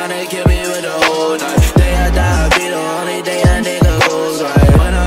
Tryna kill me with the whole knife. Day I die, I be the only day a nigga goes right. When